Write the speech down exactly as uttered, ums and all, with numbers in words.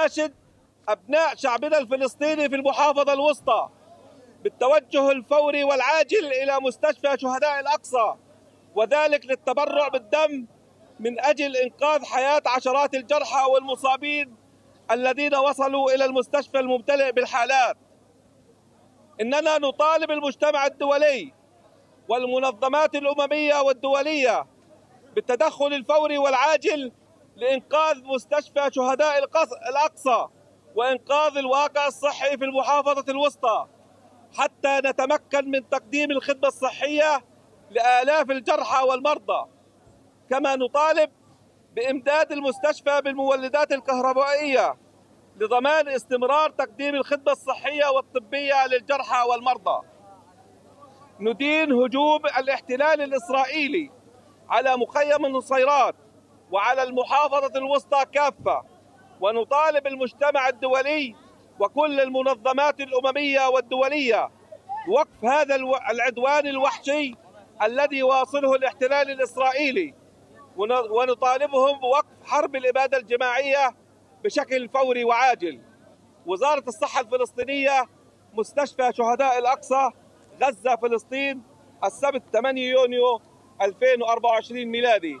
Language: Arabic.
نناشد أبناء شعبنا الفلسطيني في المحافظة الوسطى بالتوجه الفوري والعاجل إلى مستشفى شهداء الأقصى، وذلك للتبرع بالدم من أجل إنقاذ حياة عشرات الجرحى والمصابين الذين وصلوا إلى المستشفى الممتلئ بالحالات. إننا نطالب المجتمع الدولي والمنظمات الأممية والدولية بالتدخل الفوري والعاجل لإنقاذ مستشفى شهداء الأقصى وإنقاذ الواقع الصحي في المحافظة الوسطى، حتى نتمكن من تقديم الخدمة الصحية لآلاف الجرحى والمرضى. كما نطالب بإمداد المستشفى بالمولدات الكهربائية لضمان استمرار تقديم الخدمة الصحية والطبية للجرحى والمرضى. ندين هجوم الاحتلال الإسرائيلي على مخيم النصيرات وعلى المحافظة الوسطى كافة، ونطالب المجتمع الدولي وكل المنظمات الأممية والدولية بوقف هذا العدوان الوحشي الذي واصله الاحتلال الإسرائيلي، ونطالبهم بوقف حرب الإبادة الجماعية بشكل فوري وعاجل. وزارة الصحة الفلسطينية، مستشفى شهداء الأقصى، غزة، فلسطين، السبت ثمانية يونيو ألفين وأربعة وعشرين ميلادي.